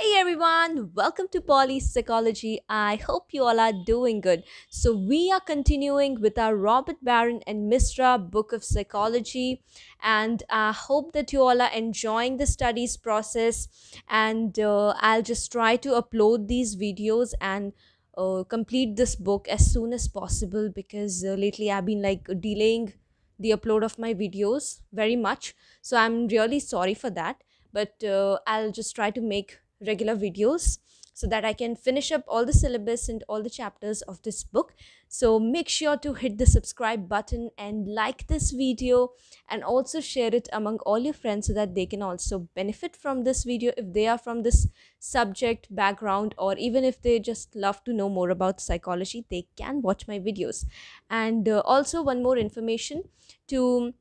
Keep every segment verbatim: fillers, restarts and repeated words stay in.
Hey everyone, welcome to Polly Psychology. I hope you all are doing good. So we are continuing with our Robert Baron and Misra book of psychology, and I hope that you all are enjoying the studies process, and uh, I'll just try to upload these videos and uh, complete this book as soon as possible, because uh, lately I've been like delaying the upload of my videos very much, so I'm really sorry for that, but uh, I'll just try to make regular videos so that I can finish up all the syllabus and all the chapters of this book. So make sure to hit the subscribe button and like this video, and also share it among all your friends so that they can also benefit from this video if they are from this subject background, or even if they just love to know more about psychology, they can watch my videos. And uh, also one more information to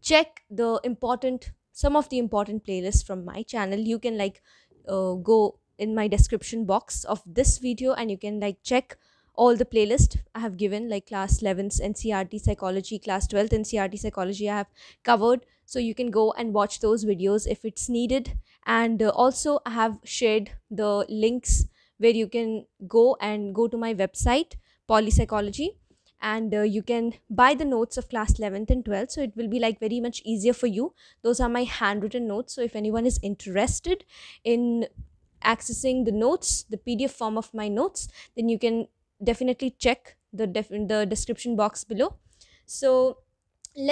check the important some of the important playlists from my channel. You can like Uh, go in my description box of this video and you can like check all the playlist I have given, like class eleventh N C R T psychology, class twelfth N C R T psychology I have covered, so you can go and watch those videos if it's needed. And uh, also I have shared the links where you can go and go to my website Polly Psychology, and uh, you can buy the notes of class eleventh and twelfth, so it will be like very much easier for you. Those are my handwritten notes, so if anyone is interested in accessing the notes, the P D F form of my notes, then you can definitely check the def the description box below. So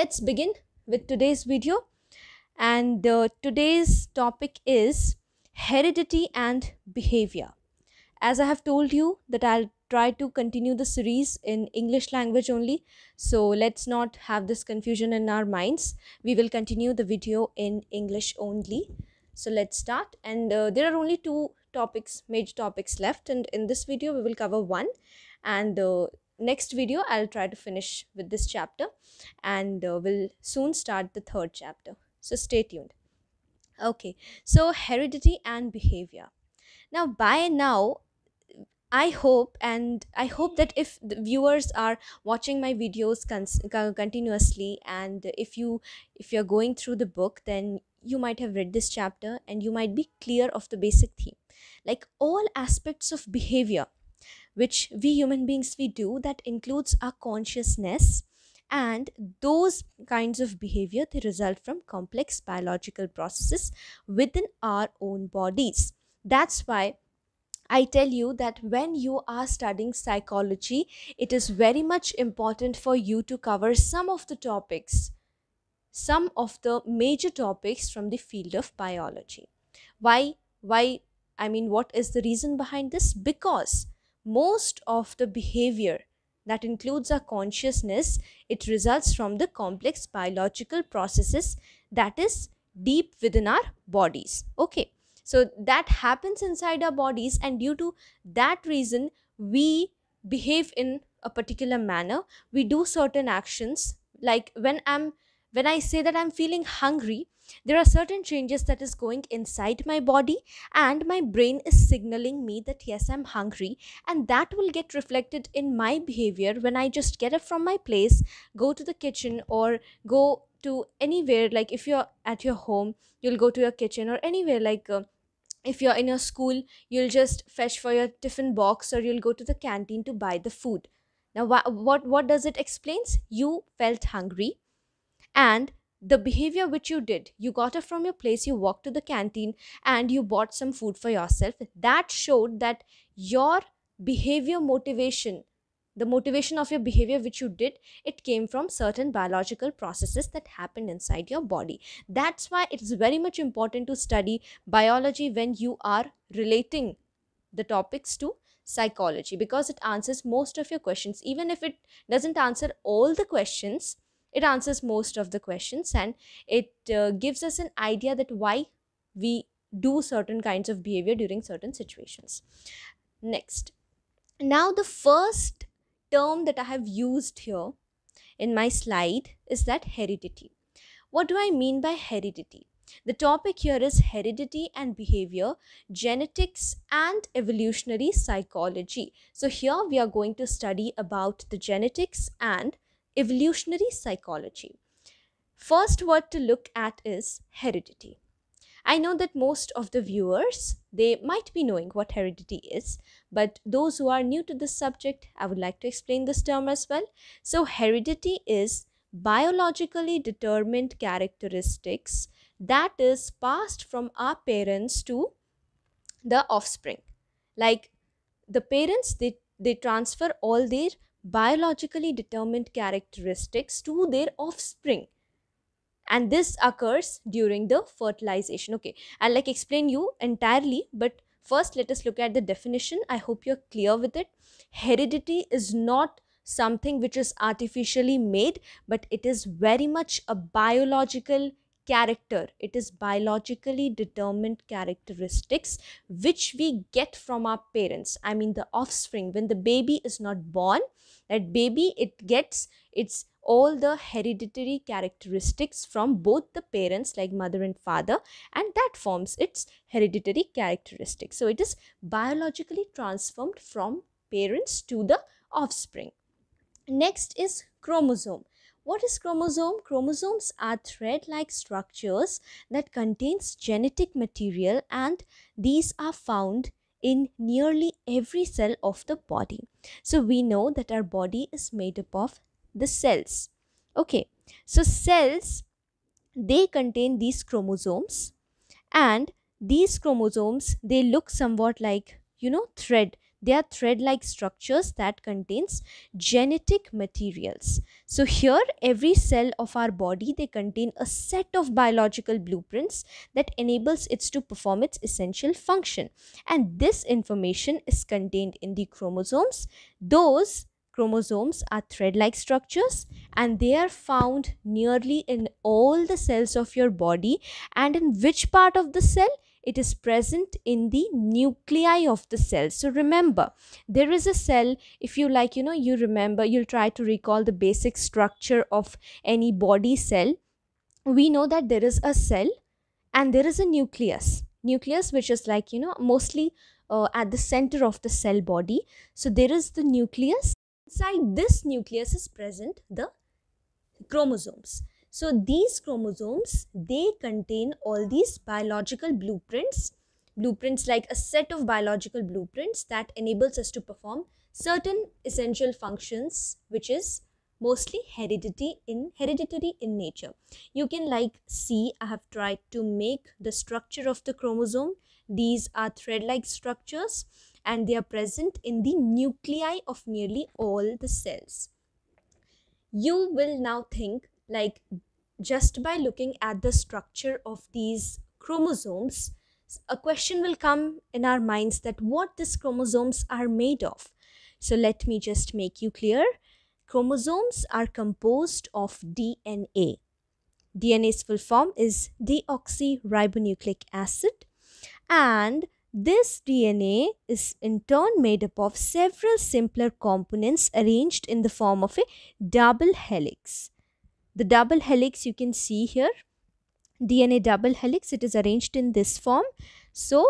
let's begin with today's video, and uh, today's topic is heredity and behavior. As I have told you that I'll try to continue the series in English language only, so let's not have this confusion in our minds. We will continue the video in English only. So let's start, and uh, there are only two topics, major topics left, and in this video we will cover one, and uh, next video I'll try to finish with this chapter, and uh, we'll soon start the third chapter, so stay tuned. Okay, so heredity and behavior. Now by now I hope, and I hope that if the viewers are watching my videos continuously, and if you if you're going through the book, then you might have read this chapter and you might be clear of the basic theme. Like all aspects of behavior which we human beings we do, that includes our consciousness, and those kinds of behavior, they result from complex biological processes within our own bodies. That's why I tell you that when you are studying psychology, it is very much important for you to cover some of the topics, some of the major topics from the field of biology. Why? Why? I mean, what is the reason behind this? Because most of the behavior that includes our consciousness, it results from the complex biological processes that is deep within our bodies. Okay. So that happens inside our bodies, and due to that reason, we behave in a particular manner. We do certain actions, like when I'm, when I say that I'm feeling hungry, there are certain changes that is going inside my body, and my brain is signaling me that yes, I'm hungry, and that will get reflected in my behavior when I just get up from my place, go to the kitchen, or go to anywhere. Like if you're at your home, you'll go to your kitchen, or anywhere. Like uh, if you're in your school, you'll just fetch for your tiffin box, or you'll go to the canteen to buy the food. Now wh what what does it explains? You felt hungry, and the behavior which you did, you got up from your place, you walked to the canteen, and you bought some food for yourself. That showed that your behavior motivation, the motivation of your behavior which you did, it came from certain biological processes that happened inside your body. That's why it's very much important to study biology when you are relating the topics to psychology, because it answers most of your questions. Even if it doesn't answer all the questions, it answers most of the questions, and it uh, gives us an idea that why we do certain kinds of behavior during certain situations. Next. Now the first term that I have used here in my slide is that heredity. What do I mean by heredity? The topic here is heredity and behavior, genetics and evolutionary psychology. So here we are going to study about the genetics and evolutionary psychology. First word to look at is heredity. I know that most of the viewers, They might be knowing what heredity is, but those who are new to this subject, I would like to explain this term as well. So heredity is biologically determined characteristics that is passed from our parents to the offspring. Like the parents, they, they transfer all their biologically determined characteristics to their offspring. And this occurs during the fertilization. Okay, I'll like explain you entirely, but first let us look at the definition. I hope you're clear with it. Heredity is not something which is artificially made, but it is very much a biological character. It is biologically determined characteristics which we get from our parents. I mean the offspring, when the baby is not born, that baby, it gets its all the hereditary characteristics from both the parents, like mother and father, and that forms its hereditary characteristics. So it is biologically transformed from parents to the offspring. Next is chromosome. What is chromosome? Chromosomes are thread-like structures that contains genetic material, and these are found in nearly every cell of the body. So we know that our body is made up of the cells. Okay, so cells, they contain these chromosomes, and these chromosomes, they look somewhat like, you know, thread. They are thread-like structures that contains genetic materials. So here, every cell of our body, they contain a set of biological blueprints that enables it to perform its essential function. And this information is contained in the chromosomes. Those chromosomes are thread-like structures, and they are found nearly in all the cells of your body. And in which part of the cell? It is present in the nuclei of the cell. So remember, there is a cell, if you like, you know, you remember, you'll try to recall the basic structure of any body cell. We know that there is a cell and there is a nucleus. Nucleus, which is like, you know, mostly uh, at the center of the cell body. So there is the nucleus. Inside this nucleus is present the chromosomes. So these chromosomes, they contain all these biological blueprints, blueprints like a set of biological blueprints that enables us to perform certain essential functions, which is mostly heredity in hereditary in nature. You can like see, I have tried to make the structure of the chromosome. These are thread-like structures, and they are present in the nuclei of nearly all the cells. You will now think, like, just by looking at the structure of these chromosomes, a question will come in our minds that what these chromosomes are made of. So let me just make you clear. Chromosomes are composed of D N A. D N A's full form is deoxyribonucleic acid, and this D N A is in turn made up of several simpler components arranged in the form of a double helix. The double helix, you can see here, D N A double helix, it is arranged in this form. So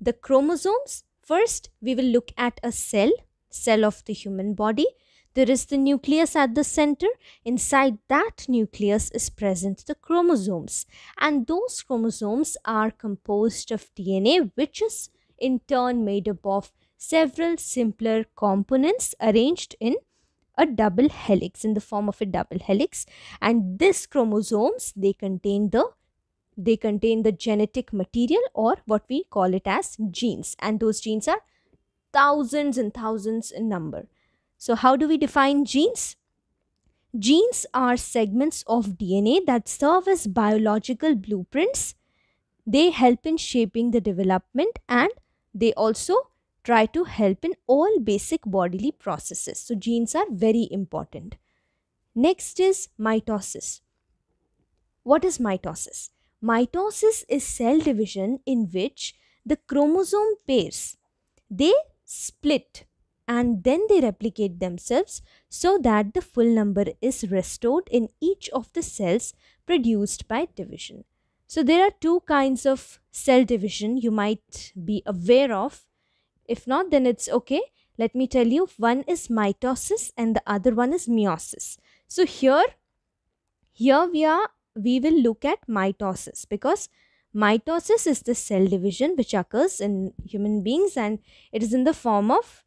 the chromosomes, first we will look at a cell, cell of the human body. There is the nucleus at the center. Inside that nucleus is present the chromosomes. And those chromosomes are composed of D N A, which is in turn made up of several simpler components arranged in a double helix, in the form of a double helix. And these chromosomes, they contain the they contain the genetic material, or what we call it as genes, and those genes are thousands and thousands in number. So how do we define genes? Genes are segments of D N A that serve as biological blueprints. They help in shaping the development, and they also try to help in all basic bodily processes. So genes are very important. Next is mitosis. What is mitosis? Mitosis is cell division in which the chromosome pairs, they split and then they replicate themselves so that the full number is restored in each of the cells produced by division. So there are two kinds of cell division you might be aware of. If not, then it's okay. Let me tell you, one is mitosis and the other one is meiosis. So here, here we are, we will look at mitosis, because Mitosis is the cell division which occurs in human beings, and it is in the form of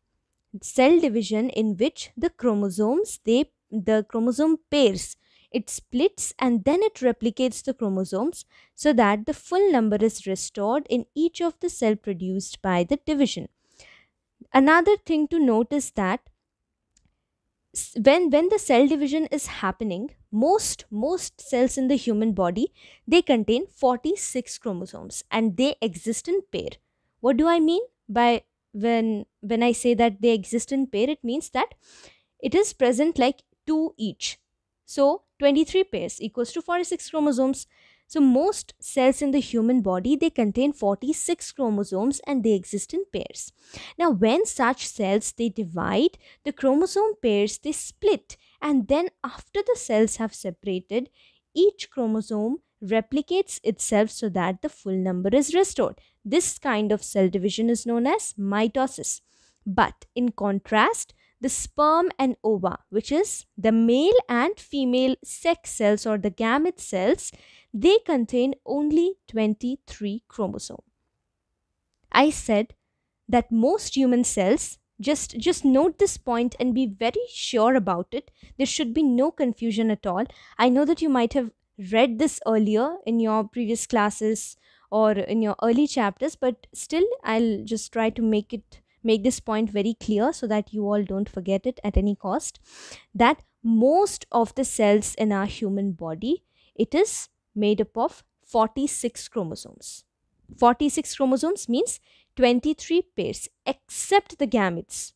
cell division in which the chromosomes, they the chromosome pairs, it splits and then it replicates the chromosomes so that the full number is restored in each of the cell produced by the division. Another thing to note is that when when the cell division is happening, most most cells in the human body, they contain forty-six chromosomes and they exist in pair. What do I mean by when when I say that they exist in pair? It means that it is present like two each. So twenty-three pairs equals to forty-six chromosomes. So most cells in the human body, they contain forty-six chromosomes and they exist in pairs. Now when such cells, they divide, the chromosome pairs, they split, and then after the cells have separated, each chromosome replicates itself so that the full number is restored. This kind of cell division is known as mitosis. But in contrast, the sperm and ova, which is the male and female sex cells or the gamete cells, they contain only twenty-three chromosomes. I said that most human cells, just, just note this point and be very sure about it. There should be no confusion at all. I know that you might have read this earlier in your previous classes or in your early chapters, but still I'll just try to make it make this point very clear so that you all don't forget it at any cost, that most of the cells in our human body, it is made up of forty-six chromosomes. forty-six chromosomes means twenty-three pairs, except the gametes,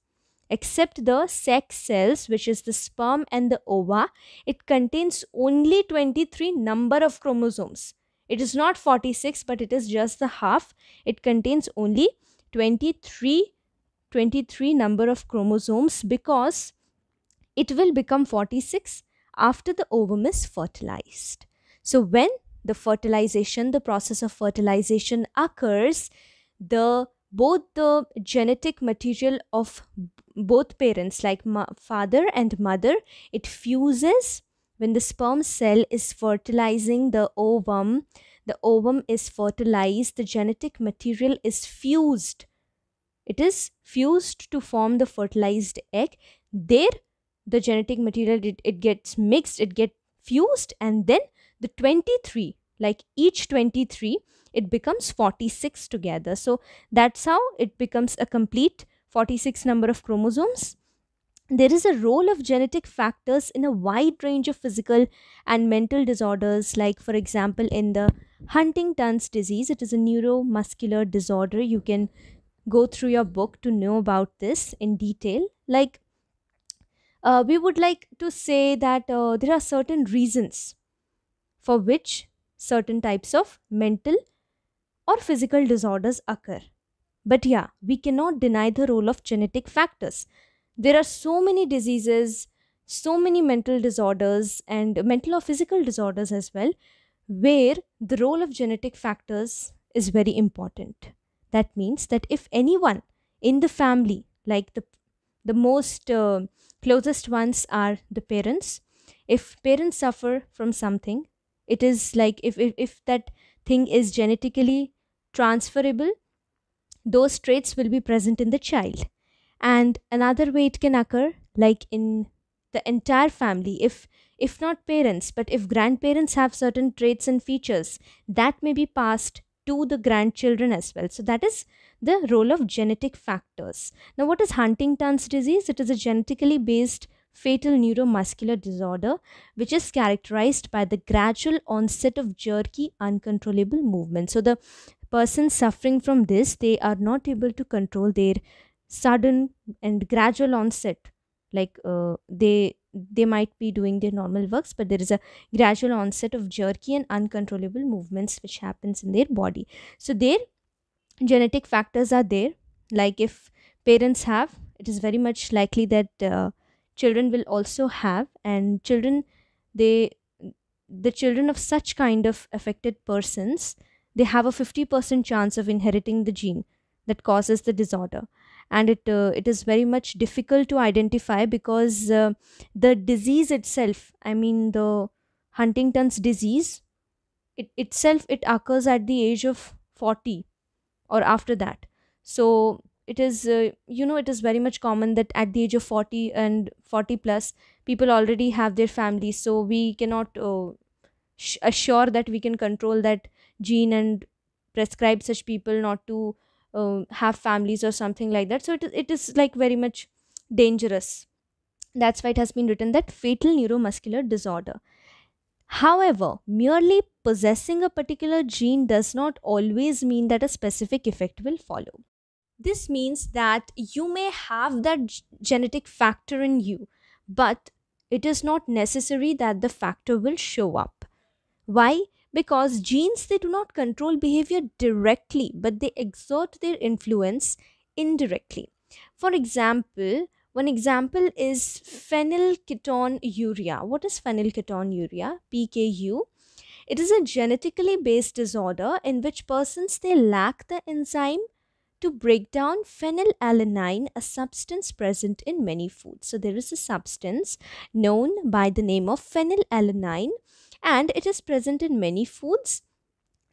except the sex cells, which is the sperm and the ova. It contains only twenty-three number of chromosomes. It is not forty-six, but it is just the half. It contains only twenty-three, twenty-three number of chromosomes, because it will become forty-six after the ovum is fertilized. So when the fertilization, the process of fertilization occurs, the both the genetic material of both parents, like father and mother, it fuses. When the sperm cell is fertilizing the ovum, the ovum is fertilized, the genetic material is fused. It is fused to form the fertilized egg. There, the genetic material, it, it gets mixed, it gets fused, and then the twenty-three, like each twenty-three, it becomes forty-six together. So that's how it becomes a complete forty-six number of chromosomes. There is a role of genetic factors in a wide range of physical and mental disorders, like for example in the Huntington's disease. It is a neuromuscular disorder. You can go through your book to know about this in detail. Like uh, we would like to say that uh, there are certain reasons for which certain types of mental or physical disorders occur. But yeah, we cannot deny the role of genetic factors. There are so many diseases, so many mental disorders and mental or physical disorders as well, where the role of genetic factors is very important. That means that if anyone in the family, like the, the most uh, closest ones are the parents, if parents suffer from something, it is like if, if, if that thing is genetically transferable, those traits will be present in the child. And another way it can occur, like in the entire family, if if not parents, but if grandparents have certain traits and features, that may be passed to the grandchildren as well. So that is the role of genetic factors. Now, what is Huntington's disease? It is a genetically based fatal neuromuscular disorder which is characterized by the gradual onset of jerky, uncontrollable movement. So the person suffering from this, they are not able to control their sudden and gradual onset. Like uh, they they might be doing their normal works, but there is a gradual onset of jerky and uncontrollable movements which happens in their body. So their genetic factors are there. Like if parents have, it is very much likely that uh, children will also have, and children, they, the children of such kind of affected persons, they have a fifty percent chance of inheriting the gene that causes the disorder. And it, uh, it is very much difficult to identify because uh, the disease itself, I mean the Huntington's disease, it itself it occurs at the age of forty or after that. So it is uh, you know it is very much common that at the age of forty and forty plus, people already have their families, so we cannot uh, assure that we can control that gene and prescribe such people not to uh, have families or something like that. So it, it is like very much dangerous. That's why it has been written that fatal neuromuscular disorder. However, merely possessing a particular gene does not always mean that a specific effect will follow. This means that you may have that genetic factor in you, but it is not necessary that the factor will show up. Why? Because genes, they do not control behavior directly, but they exert their influence indirectly. For example, one example is phenylketonuria. What is phenylketonuria? P K U. It is a genetically based disorder in which persons, they lack the enzyme to break down phenylalanine, a substance present in many foods. So there is a substance known by the name of phenylalanine, and it is present in many foods.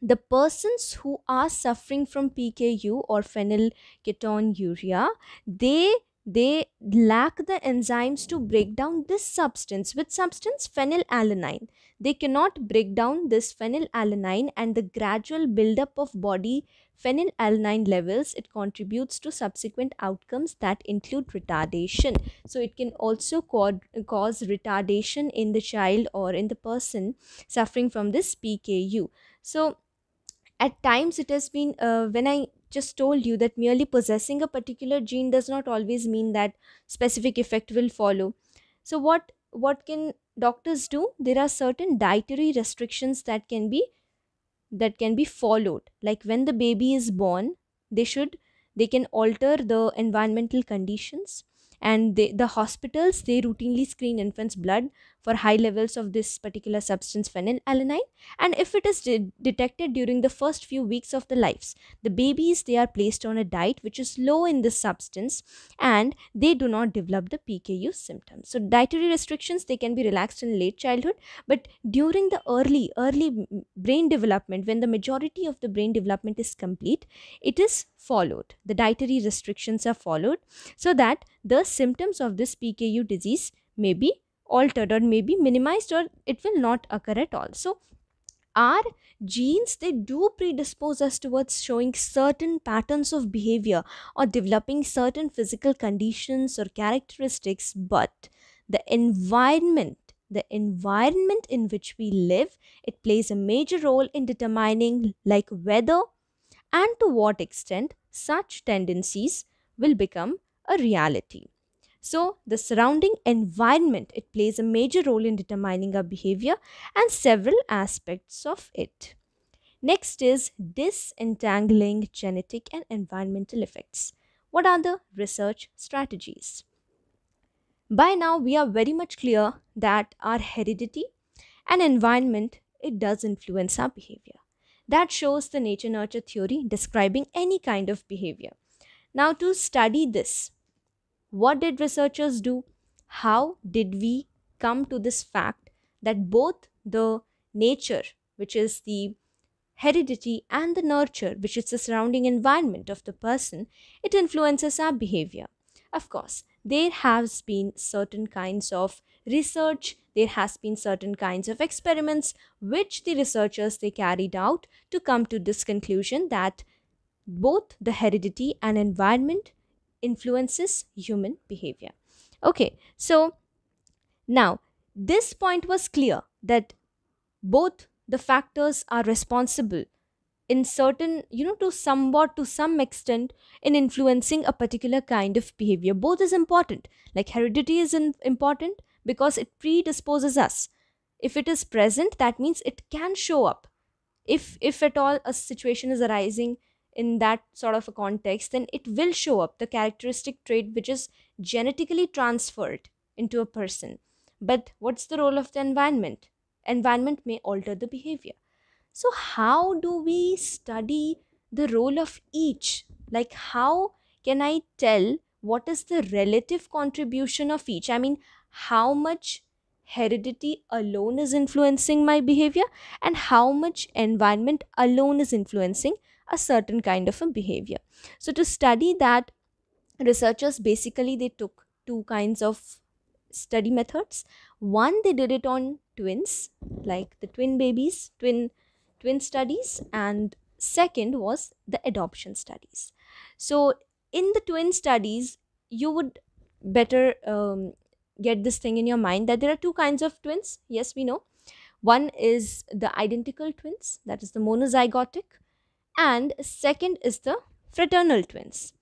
The persons who are suffering from P K U or phenylketonuria, they they lack the enzymes to break down this substance. Which substance? Phenylalanine. They cannot break down this phenylalanine, and the gradual buildup of body phenylalanine levels, it contributes to subsequent outcomes that include retardation. So it can also cause retardation in the child or in the person suffering from this P K U. So at times it has been, uh, when I just told you that merely possessing a particular gene does not always mean that specific effect will follow. So what what can doctors do? There are certain dietary restrictions that can be that can be followed. Like when the baby is born, they should they can alter the environmental conditions, and they, the hospitals, they routinely screen infants' blood for high levels of this particular substance, phenylalanine, and if it is de detected during the first few weeks of the lives, the babies, they are placed on a diet which is low in this substance, and they do not develop the P K U symptoms. So dietary restrictions, they can be relaxed in late childhood, but during the early early brain development, when the majority of the brain development is complete, it is followed. The dietary restrictions are followed so that the symptoms of this P K U disease may be altered or may be minimized, or it will not occur at all. So our genes, they do predispose us towards showing certain patterns of behavior or developing certain physical conditions or characteristics, but the environment the environment in which we live, it plays a major role in determining like whether and to what extent such tendencies will become a reality. So the surrounding environment, it plays a major role in determining our behavior and several aspects of it. Next is disentangling genetic and environmental effects. What are the research strategies? By now we are very much clear that our heredity and environment, it does influence our behavior. That shows the nature-nurture theory describing any kind of behavior. Now to study this, what did researchers do? How did we come to this fact that both the nature, which is the heredity, and the nurture, which is the surrounding environment of the person, it influences our behavior? Of course, there has been certain kinds of research, there has been certain kinds of experiments which the researchers, they carried out to come to this conclusion that both the heredity and environment influences human behavior. Okay, so now this point was clear that both the factors are responsible in certain, you know, to somewhat, to some extent, in influencing a particular kind of behavior. Both is important. Like heredity is important because it predisposes us. If it is present, that means it can show up. If, if at all a situation is arising in that sort of a context, then it will show up, the characteristic trait which is genetically transferred into a person. But what's the role of the environment? Environment may alter the behavior. So how do we study the role of each? Like how can I tell what is the relative contribution of each? I mean, how much heredity alone is influencing my behavior and how much environment alone is influencing a certain kind of a behavior. So to study that, researchers basically they took two kinds of study methods. One, they did it on twins, like the twin babies, twin twin studies, and second was the adoption studies. So in the twin studies, you would better um, get this thing in your mind that there are two kinds of twins. Yes, we know. One is the identical twins, that is the monozygotic, and second is the fraternal twins.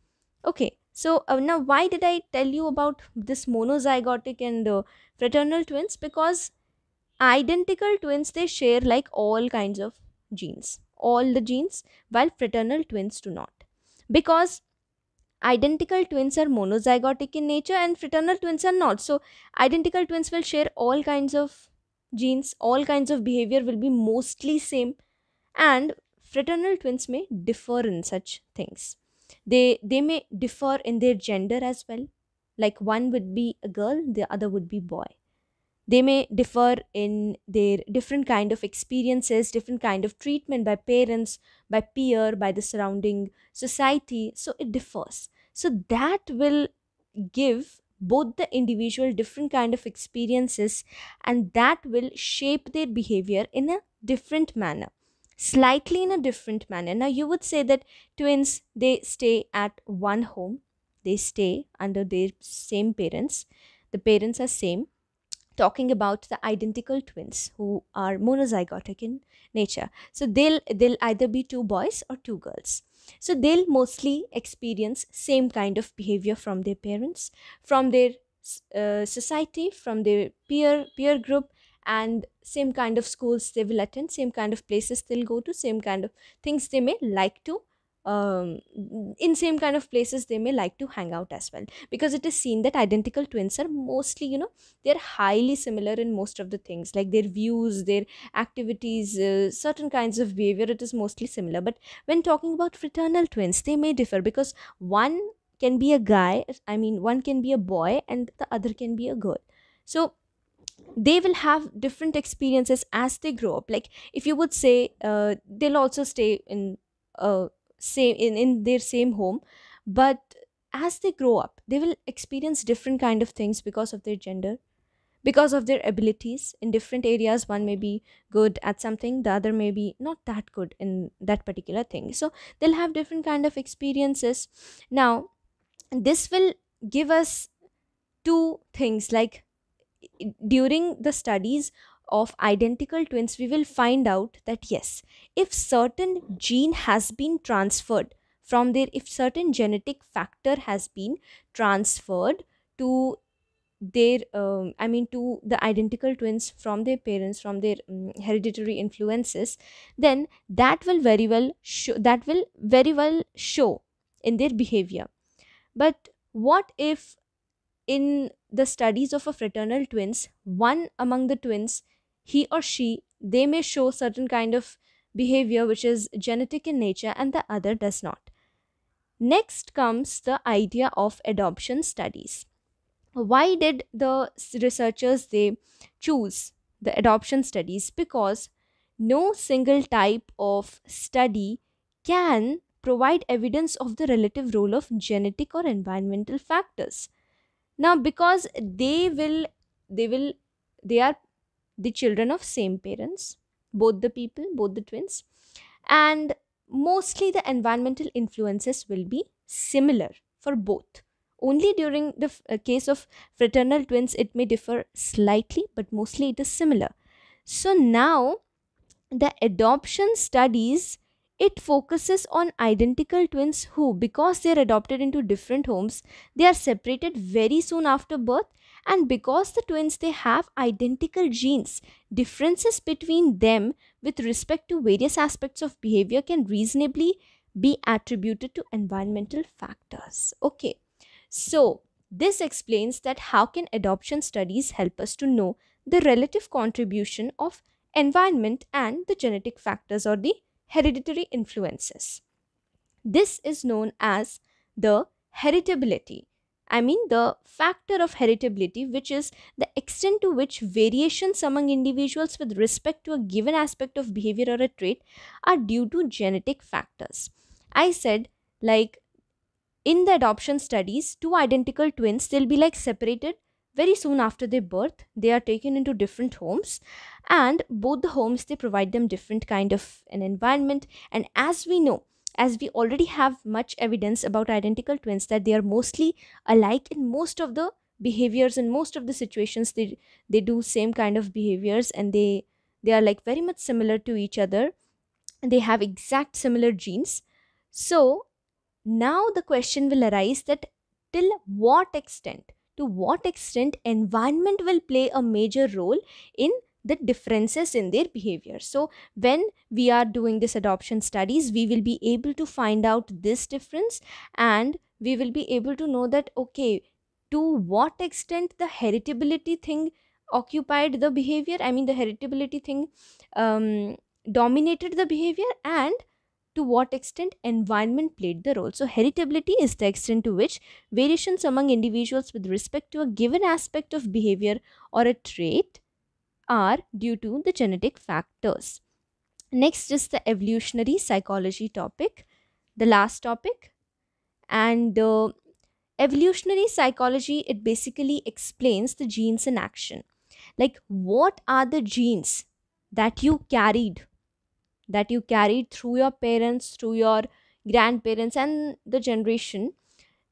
Okay, so uh, now why did I tell you about this monozygotic and uh, fraternal twins? Because identical twins, they share like all kinds of genes, all the genes, while fraternal twins do not. Because identical twins are monozygotic in nature and fraternal twins are not. So identical twins will share all kinds of genes, all kinds of behavior will be mostly same, and fraternal twins may differ in such things. They, they may differ in their gender as well, like one would be a girl, the other would be boy. They may differ in their different kind of experiences, different kind of treatment by parents, by peer, by the surrounding society. So it differs. So that will give both the individual different kind of experiences, and that will shape their behavior in a different manner, slightly in a different manner. Now you would say that twins, they stay at one home, they stay under their same parents, the parents are same. Talking about the identical twins who are monozygotic in nature. So they'll they'll either be two boys or two girls. So they'll mostly experience same kind of behavior from their parents, from their uh, society, from their peer peer group, and same kind of schools they will attend, same kind of places they'll go to, same kind of things they may like to um in same kind of places they may like to hang out as well, because it is seen that identical twins are mostly, you know, they're highly similar in most of the things, like their views, their activities, uh, certain kinds of behavior, it is mostly similar. But when talking about fraternal twins, they may differ, because one can be a guy, I mean one can be a boy and the other can be a girl. So they will have different experiences as they grow up. Like if you would say uh, they'll also stay in uh same in, in their same home, but as they grow up they will experience different kind of things because of their gender, because of their abilities in different areas. One may be good at something, the other may be not that good in that particular thing, so they'll have different kind of experiences. Now this will give us two things, like during the studies of identical twins we will find out that yes, if certain gene has been transferred from their, if certain genetic factor has been transferred to their um, I mean to the identical twins from their parents, from their um, hereditary influences, then that will very well show that will very well show in their behavior. But what if in the studies of a fraternal twins, one among the twins, he or she, they may show certain kind of behavior which is genetic in nature and the other does not? Next comes the idea of adoption studies. Why did the researchers, they choose the adoption studies? Because no single type of study can provide evidence of the relative role of genetic or environmental factors. Now because they will they will they are the children of same parents, both the people, both the twins, and mostly the environmental influences will be similar for both. Only during the uh, case of fraternal twins it may differ slightly, but mostly it is similar. So now the adoption studies, it focuses on identical twins who, because they are adopted into different homes, they are separated very soon after birth, and because the twins, they have identical genes, differences between them with respect to various aspects of behavior can reasonably be attributed to environmental factors. Okay, so this explains that how can adoption studies help us to know the relative contribution of environment and the genetic factors or the hereditary influences. This is known as the heritability I mean the factor of heritability, which is the extent to which variations among individuals with respect to a given aspect of behavior or a trait are due to genetic factors. I said, like in the adoption studies, two identical twins, they'll be like separated very soon after their birth. They are taken into different homes, and both the homes, they provide them different kind of an environment. And as we know, as we already have much evidence about identical twins that they are mostly alike in most of the behaviors and most of the situations, they they do same kind of behaviors, and they they are like very much similar to each other, and they have exact similar genes. So now the question will arise that till what extent, to what extent environment will play a major role in the differences in their behavior. So when we are doing this adoption studies, we will be able to find out this difference, and we will be able to know that, okay, to what extent the heritability thing occupied the behavior, I mean the heritability thing um, dominated the behavior, and to what extent environment played the role. So heritability is the extent to which variations among individuals with respect to a given aspect of behavior or a trait are due to the genetic factors. Next is the evolutionary psychology topic, the last topic. And uh, evolutionary psychology, it basically explains the genes in action. Like what are the genes that you carried, that you carried through your parents, through your grandparents and the generation,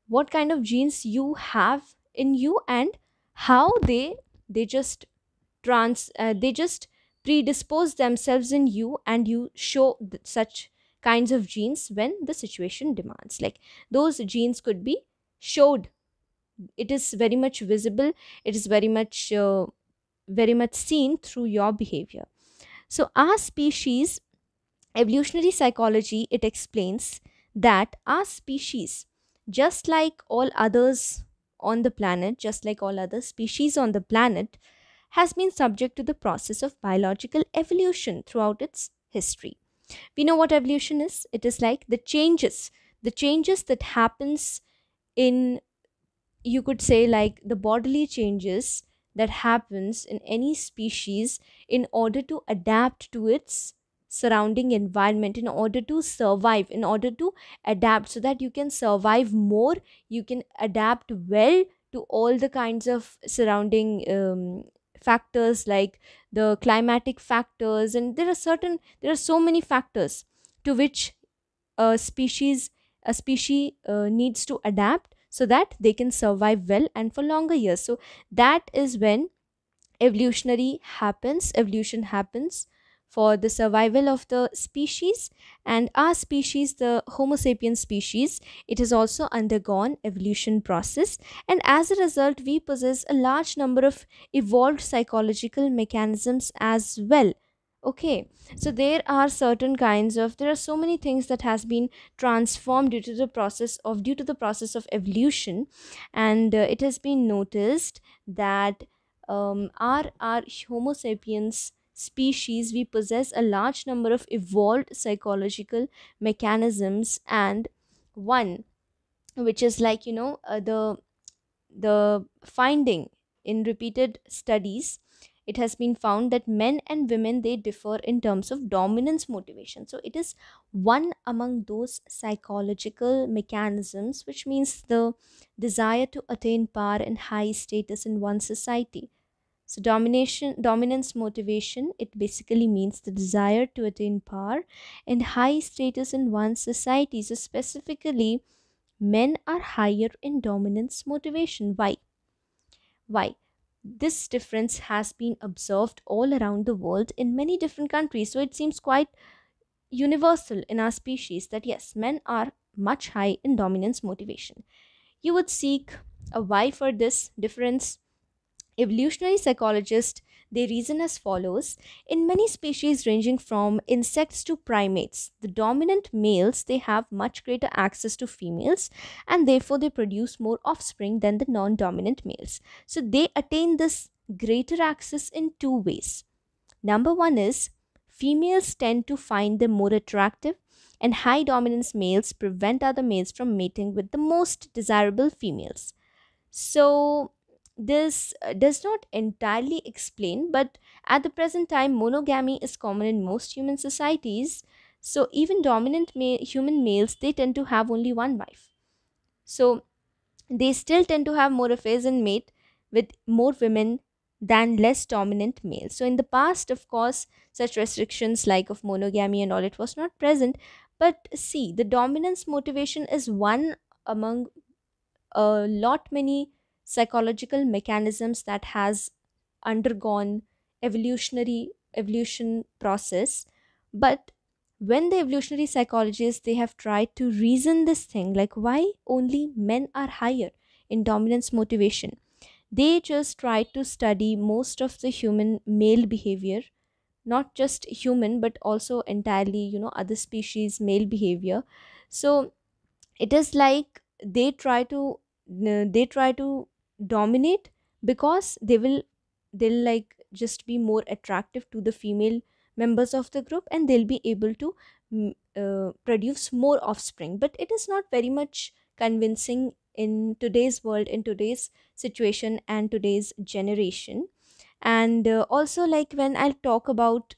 what kind of genes you have in you, and how they they just Trans, uh, they just predispose themselves in you, and you show such kinds of genes when the situation demands. Like those genes could be showed. It is very much visible. It is very much, uh, very much seen through your behavior. So our species, evolutionary psychology, it explains that our species, just like all others on the planet, just like all other species on the planet, has been subject to the process of biological evolution throughout its history. We know what evolution is. It is like the changes, the changes that happens in, you could say like the bodily changes that happens in any species in order to adapt to its surrounding environment, in order to survive, in order to adapt, so that you can survive more, you can adapt well to all the kinds of surrounding um, factors like the climatic factors, and there are certain there are so many factors to which a species a species uh, needs to adapt so that they can survive well and for longer years. So that is when evolutionary happens evolution happens for the survival of the species. And our species, the Homo sapiens species, it has also undergone evolution process, and as a result we possess a large number of evolved psychological mechanisms as well. Okay, so there are certain kinds of, there are so many things that has been transformed due to the process of, due to the process of evolution. And uh, it has been noticed that um, our, our Homo sapiens species, we possess a large number of evolved psychological mechanisms, and one which is like, you know, uh, the the finding in repeated studies, it has been found that men and women, they differ in terms of dominance motivation. So it is one among those psychological mechanisms, which means the desire to attain power and high status in one society. So domination, dominance motivation, it basically means the desire to attain power and high status in one society. So specifically, men are higher in dominance motivation. Why? Why? This difference has been observed all around the world in many different countries. So it seems quite universal in our species that yes, men are much high in dominance motivation. You would seek a why for this difference. Evolutionary psychologists, they reason as follows. In many species ranging from insects to primates, the dominant males, they have much greater access to females, and therefore they produce more offspring than the non-dominant males. So they attain this greater access in two ways. Number one is females tend to find them more attractive, and high dominance males prevent other males from mating with the most desirable females. So this uh, does not entirely explain, but at the present time monogamy is common in most human societies. So even dominant ma human males, they tend to have only one wife. So they still tend to have more affairs and mate with more women than less dominant males. So in the past, of course, such restrictions like of monogamy and all, it was not present. But see, the dominance motivation is one among a lot many psychological mechanisms that has undergone evolutionary evolution process. But when the evolutionary psychologists, they have tried to reason this thing, like why only men are higher in dominance motivation, they just tried to study most of the human male behavior, not just human but also entirely, you know, other species male behavior. So it is like they try to they try to dominate because they will they'll like just be more attractive to the female members of the group, and they'll be able to uh, produce more offspring. But it is not very much convincing in today's world, in today's situation and today's generation. And uh, also, like when I talk about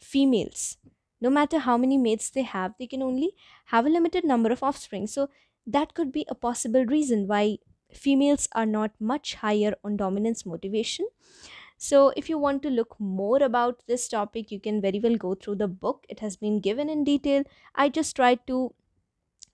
females, no matter how many mates they have, they can only have a limited number of offspring. So that could be a possible reason why females are not much higher on dominance motivation. So if you want to look more about this topic, you can very well go through the book. It has been given in detail. I just tried to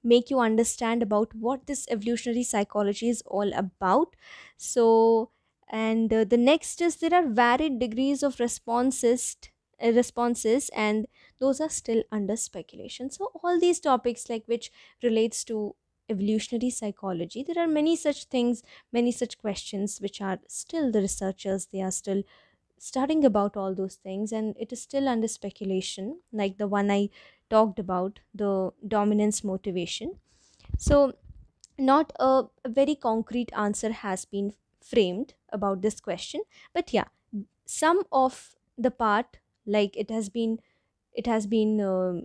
make you understand about what this evolutionary psychology is all about. So, and uh, the next is there are varied degrees of responses uh, responses and those are still under speculation. So all these topics like which relates to evolutionary psychology, there are many such things, many such questions which are still the researchers, they are still studying about all those things, and it is still under speculation, like the one I talked about, the dominance motivation. So not a, a very concrete answer has been framed about this question, but yeah, some of the part, like it has been it has been uh,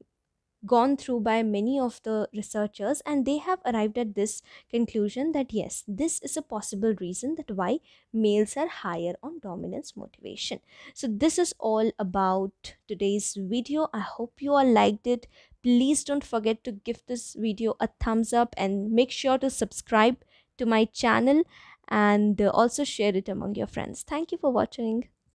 gone through by many of the researchers, and they have arrived at this conclusion that yes, this is a possible reason that why males are higher on dominance motivation. So this is all about today's video. I hope you all liked it. Please don't forget to give this video a thumbs up and make sure to subscribe to my channel and also share it among your friends. Thank you for watching.